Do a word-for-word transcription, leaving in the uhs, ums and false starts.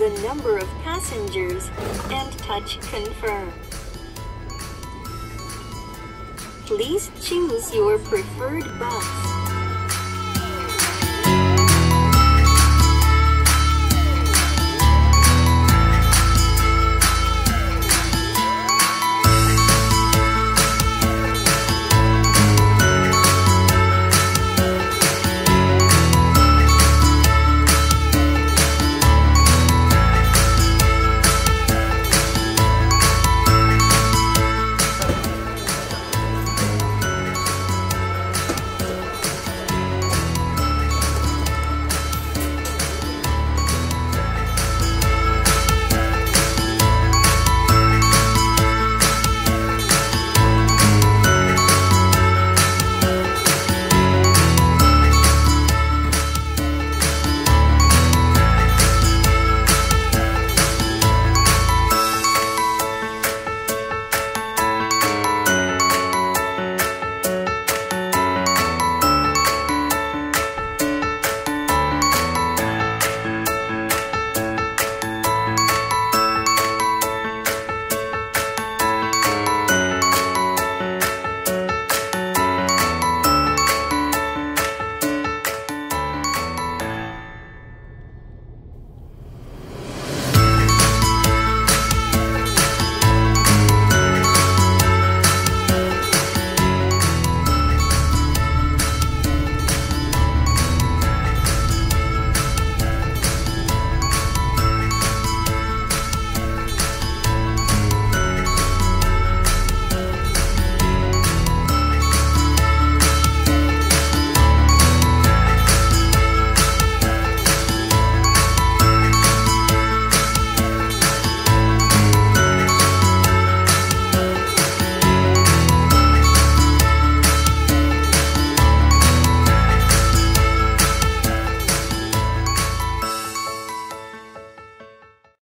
the number of passengers and touch Confirm. Please choose your preferred bus.